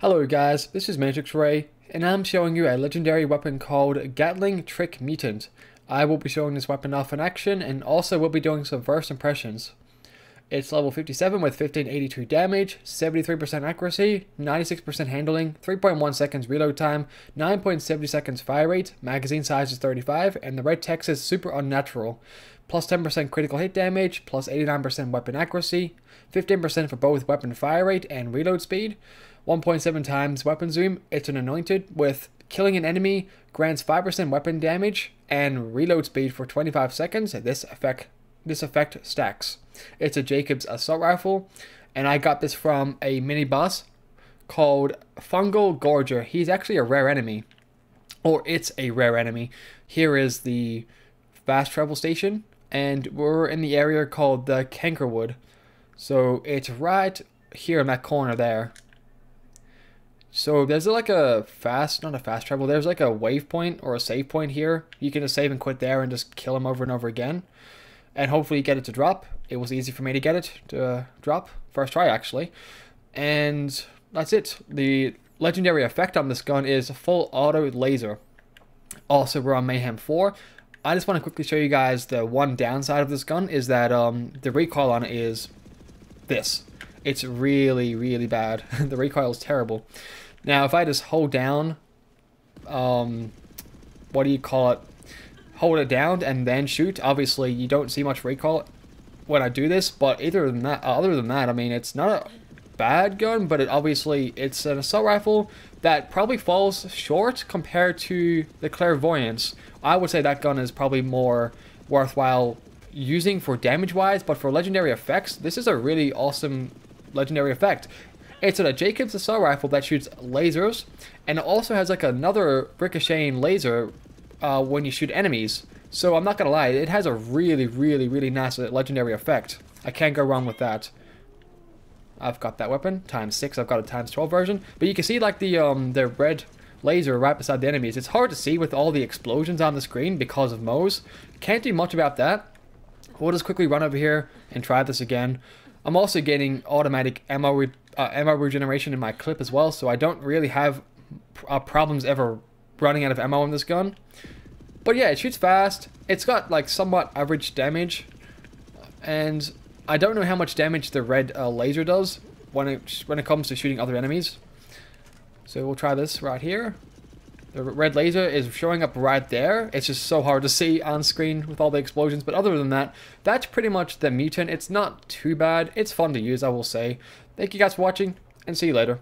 Hello guys, this is Matrix Ray, and I'm showing you a legendary weapon called Gatling Trick Mutant. I will be showing this weapon off in action, and also will be doing some verse impressions. It's level 57 with 1582 damage, 73% accuracy, 96% handling, 3.1 seconds reload time, 9.70 seconds fire rate, magazine size is 35, and the red text is super unnatural. Plus 10% critical hit damage, plus 89% weapon accuracy, 15% for both weapon fire rate and reload speed, 1.7 times weapon zoom. It's an anointed with killing an enemy, grants 5% weapon damage, and reload speed for 25 seconds. This effect stacks. It's a Jacob's assault rifle, and I got this from a mini boss called Fungal Gorger. He's actually a rare enemy, or it's a rare enemy. Here is the fast travel station, and we're in the area called the Cankerwood. So it's right here in that corner there. So there's like a not a fast travel, there's like a wave point or a save point here. You can just save and quit there and just kill him over and over again. And hopefully get it to drop. It was easy for me to get it to drop. First try actually. And that's it. The legendary effect on this gun is full auto laser. Also we're on Mayhem 4. I just want to quickly show you guys the one downside of this gun is that the recoil on it is this. It's really, really bad. The recoil is terrible. Now, if I just hold down, hold it down and then shoot. Obviously, you don't see much recoil when I do this, but other than that, I mean, it's not a bad gun, but it's an assault rifle that probably falls short compared to the Clairvoyance. I would say that gun is probably more worthwhile using for damage wise, but for legendary effects, this is a really awesome legendary effect. It's a Jacob's assault rifle that shoots lasers, and it also has like another ricocheting laser when you shoot enemies. So I'm not gonna lie, it has a really, really, really nice legendary effect. I can't go wrong with that. I've got that weapon, ×6, I've got a ×12 version, but you can see like the red laser right beside the enemies. It's hard to see with all the explosions on the screen because of Moze. Can't do much about that. We'll just quickly run over here and try this again. I'm also getting automatic ammo regeneration in my clip as well, so I don't really have problems ever running out of ammo on this gun. But yeah, it shoots fast, it's got like somewhat average damage, and I don't know how much damage the red laser does when it comes to shooting other enemies. So we'll try this right here. The red laser is showing up right there. It's just so hard to see on screen with all the explosions. But other than that, that's pretty much the mutant. It's not too bad. It's fun to use, I will say. Thank you guys for watching, and see you later.